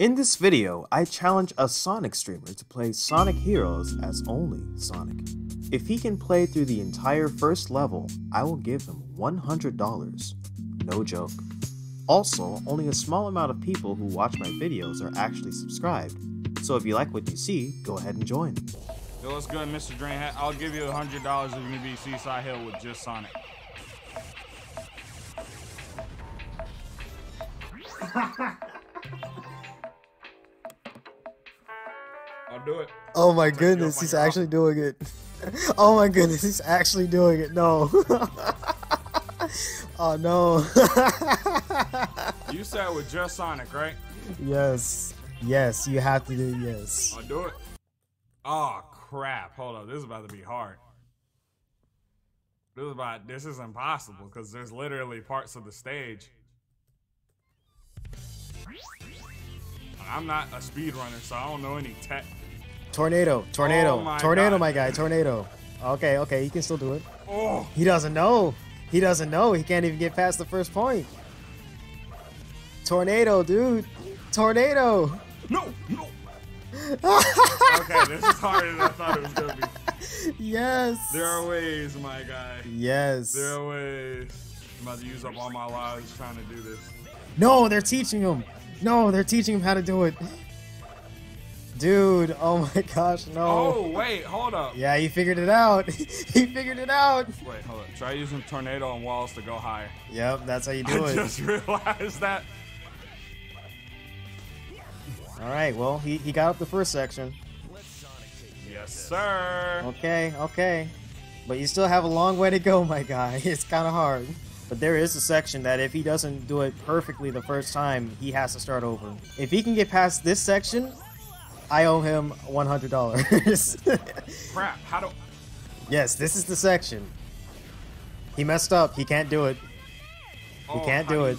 In this video, I challenge a Sonic streamer to play Sonic Heroes as only Sonic. If he can play through the entire first level, I will give him $100. No joke. Also, only a small amount of people who watch my videos are actually subscribed, so if you like what you see, go ahead and join. Yo, what's good, Mr. Drainhat? I'll give you $100 if you can beat Seaside Hill with just Sonic. I'll do it. Oh my goodness, he's actually doing it. Oh my goodness, he's actually doing it. No. Oh no. You said with just Sonic, right? Yes. Yes, you have to do yes. I'll do it. Oh crap. Hold up. This is about to be hard. This is impossible because there's literally parts of the stage. I'm not a speedrunner, so I don't know any tech. Tornado, oh my tornado, God. My guy, tornado. Okay, he can still do it. Oh. He doesn't know. He can't even get past the first point. Tornado, dude. Tornado. No. Okay, this is harder than I thought it was gonna be. Yes. There are ways, my guy. Yes. There are ways. I'm about to use up all my lives trying to do this. No, they're teaching him. No, they're teaching him how to do it. Dude, oh my gosh, no. Oh, wait, hold up. Yeah, he figured it out. He figured it out. Wait, hold up. Try using tornado on walls to go higher. Yep, that's how you do it. I just realized that. All right, well, he got up the first section. Yes, sir. Okay. But you still have a long way to go, my guy. It's kind of hard. But there is a section that if he doesn't do it perfectly the first time, he has to start over. If he can get past this section, I owe him $100. Crap, how do... Yes, this is the section. He messed up. He can't do it. He can't do it.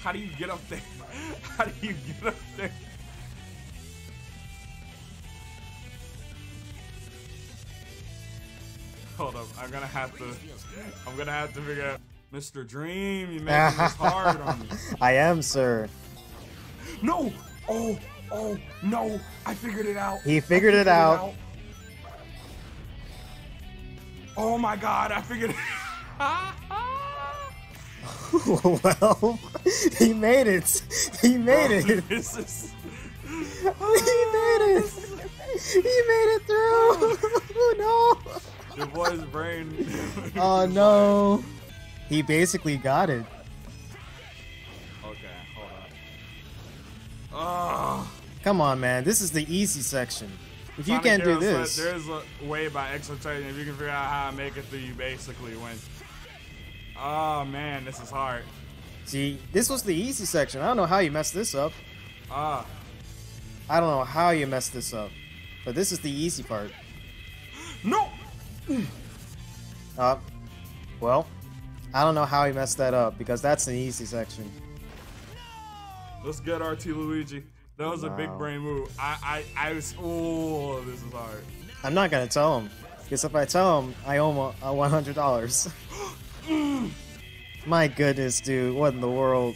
How do you get up there? How do you get up there? Hold up, I'm gonna have to figure out. Mr. Dream, you made this hard on me. I am, sir. No! Oh, no! I figured it out. He figured it out. Oh my God, I figured it out. Well, he made it. He made it. He made it through. No. The boy's brain. Oh no. He basically got it. Okay, hold on. Oh. Come on, man. This is the easy section. If you can't do this. There's a way by exercising. If you can figure out how to make it through, you basically win. Oh man, this is hard. See, this was the easy section. I don't know how you messed this up. I don't know how you messed this up. But this is the easy part. No! Well, I don't know how he messed that up because that's an easy section. Let's get RT Luigi. That was a big brain move. I was. Oh, this is hard. I'm not gonna tell him because if I tell him, I owe him $100. My goodness, dude! What in the world?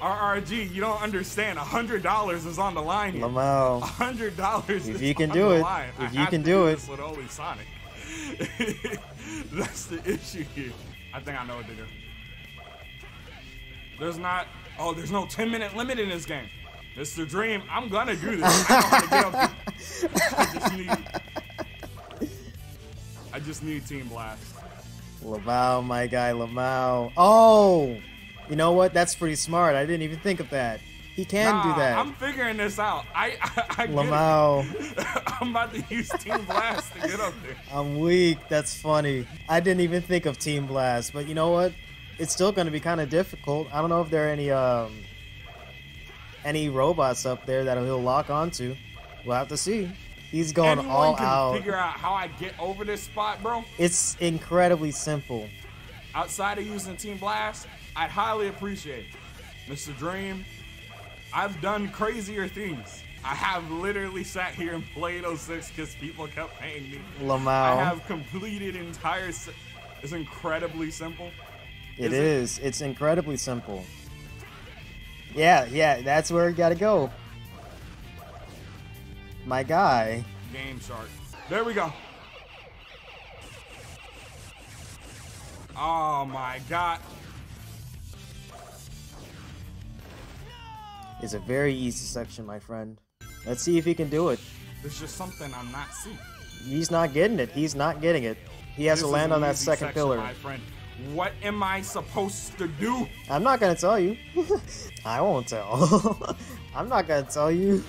RRG, you don't understand. $100 is on the line here. Lamau. $100 is on the line. If you can do it. This with only Sonic. That's the issue here. I think I know what to do. There's no 10-minute limit in this game. Mr. Dream, I'm gonna do this. I don't want to get up. I just need Team Blast. Lamau, my guy, Lamau. Oh! You know what? That's pretty smart. I didn't even think of that. He can do that. I'm figuring this out. I Lamau. Get it. I'm about to use Team Blast to get up there. I'm weak. That's funny. I didn't even think of Team Blast, but you know what? It's still going to be kind of difficult. I don't know if there are any robots up there that he'll lock onto. We'll have to see. He's going all out. Figure out how I get over this spot, bro. It's incredibly simple. Outside of using Team Blast, I'd highly appreciate it. Mr. Dream, I've done crazier things. I have literally sat here and played 06 because people kept paying me. Lamau. I have completed entire... It's incredibly simple. It's incredibly simple. Yeah, that's where we gotta go. My guy. Game Shark. There we go. Oh my god. It's a very easy section, my friend. Let's see if he can do it. There's just something I'm not seeing. He's not getting it. He's not getting it. He has to land on that second pillar. My friend. What am I supposed to do? I'm not gonna tell you. I won't tell. I'm not gonna tell you.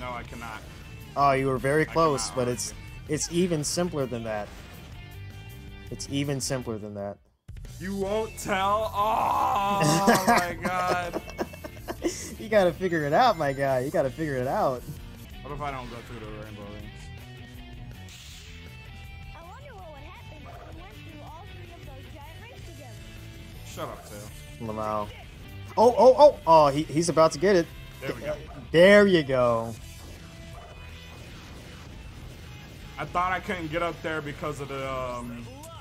No, I cannot. Oh, you were very close, but it's even simpler than that. It's even simpler than that. You won't tell? Oh my god. You gotta figure it out, my guy. You gotta figure it out. What if I don't go through the rainbow rings? I wonder what would happen if we went through all three of those giant rings together. Shut up, Tails. Wow. Oh, oh, oh! Oh, he's about to get it. There we go. There you go. I thought I couldn't get up there because of the,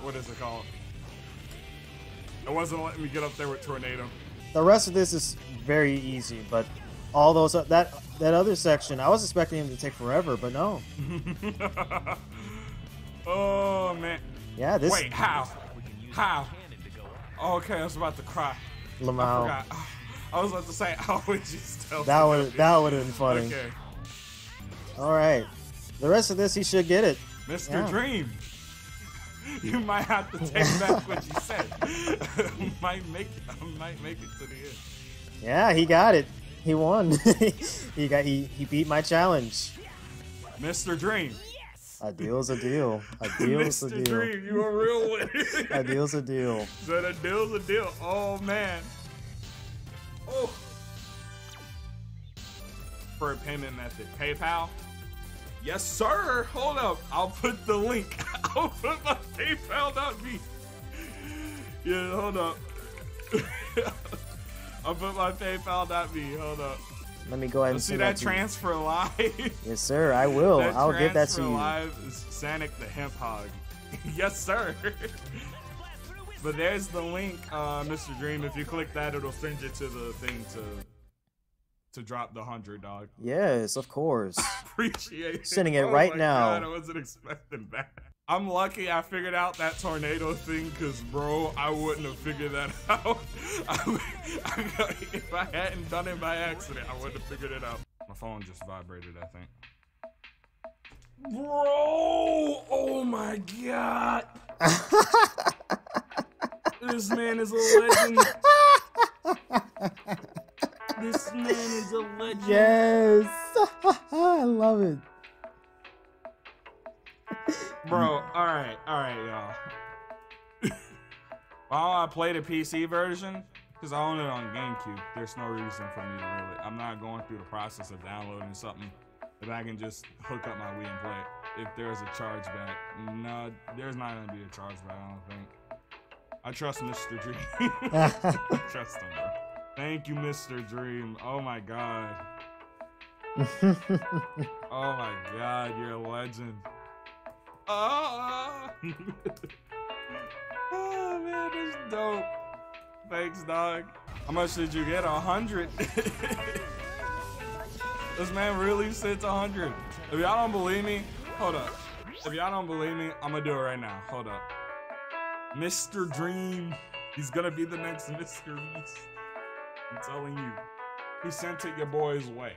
what is it called? It wasn't letting me get up there with Tornado. The rest of this is very easy, but all those that other section, I was expecting him to take forever, but no. Oh man. Yeah, this. Wait, how? How? Okay, I was about to cry. Lamau. I was about to say, how would you still? That would have been funny. Okay. All right. The rest of this, he should get it. Mr. Yeah. Dream. You might have to take back what you said. I might make it to the end. Yeah, he got it. He won. he beat my challenge. Mr. Dream. Yes. A deal's a deal. A deal's a deal. Mr. Dream, you a real one. A deal's a deal. So a deal's a deal. Oh man. Oh. For a payment method, PayPal. Yes, sir. Hold up. I'll put the link. I'll put my PayPal.me. Yeah, hold up. I'll put my PayPal.me. Hold up. Let me go ahead and see that transfer live. Yes, sir. I will. I'll get that to you. Live is Sonic the Hedgehog. Yes, sir. But there's the link, Mr. Dream. If you click that, it'll send you to the thing to drop the 100, dog. Yes, of course. Appreciate it. Sending it right now. God, I wasn't expecting that. I'm lucky I figured out that tornado thing, because, bro, I wouldn't have figured that out. If I hadn't done it by accident, I wouldn't have figured it out. My phone just vibrated, I think. Bro! Oh, my God. This man is a legend. This man is a legend. Yes. I love it. Bro, all right, y'all. While I play the PC version, because I own it on GameCube, there's no reason for me to really. I'm not going through the process of downloading something if I can just hook up my Wii and play it. If there's a chargeback, no, there's not going to be a chargeback, I don't think. I trust Mr. Dream. I trust him, bro. Thank you, Mr. Dream. Oh my god. Oh my god, you're a legend. Oh, oh man, that's dope. Thanks, dog. How much did you get? 100. This man really sits 100. If y'all don't believe me, hold up. If y'all don't believe me, I'm gonna do it right now. Hold up. Mr. Dream. He's gonna be the next Mr. Beast. I'm telling you, he sent it your boy's way.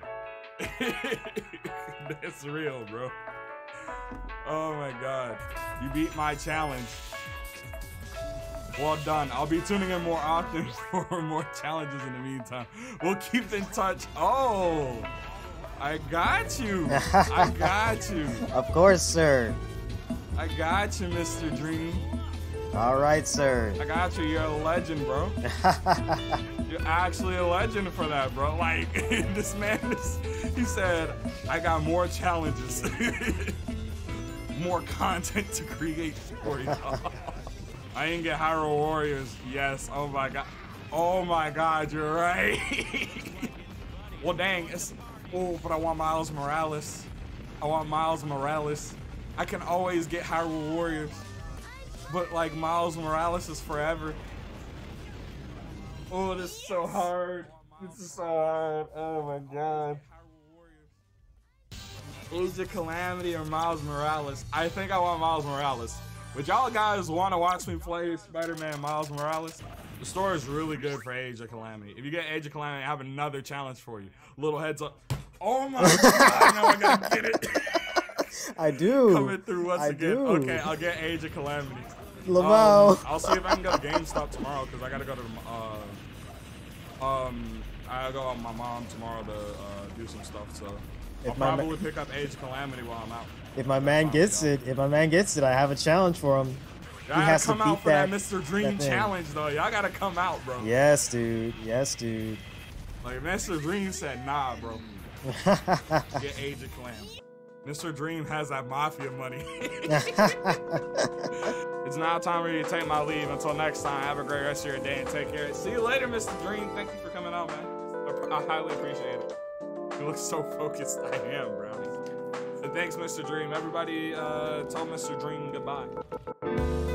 That's real, bro. Oh my god. You beat my challenge. Well done. I'll be tuning in more often for more challenges in the meantime. We'll keep in touch. Oh, I got you. I got you. Of course, sir. I got you, Mr. Dream. All right, sir. I got you. You're a legend, bro. You're actually a legend for that, bro. Like, this man, he said, I got more challenges, more content to create for you. I didn't get Hyrule Warriors. Yes. Oh, my God. Oh, my God. You're right. Well, dang. Oh, but I want Miles Morales. I want Miles Morales. I can always get Hyrule Warriors. But like Miles Morales is forever. Oh, this is so hard. This is so hard. Oh my god. Age of Calamity or Miles Morales? I think I want Miles Morales. Would y'all guys want to watch me play Spider-Man Miles Morales? The story is really good for Age of Calamity. If you get Age of Calamity, I have another challenge for you. Little heads up. Oh my god, now I gotta get it. I do. Coming through once again. Do. Okay, I'll get Age of Calamity. I'll see if I can go to GameStop tomorrow because I gotta go to I go out with my mom tomorrow to do some stuff. So I'll probably pick up Age of Calamity while I'm out. If my man gets it, I have a challenge for him. He has to beat that. Y'all gotta come out for that Mr. Dream challenge though. Y'all gotta come out, bro. Yes, dude. Yes, dude. Like Mr. Dream said, nah, bro. Get Age of Calamity. Mr. Dream has that mafia money. It's now time for you to take my leave. Until next time, have a great rest of your day and take care. See you later, Mr. Dream. Thank you for coming out, man. I highly appreciate it. You look so focused. I am, bro. So thanks, Mr. Dream. Everybody, tell Mr. Dream goodbye.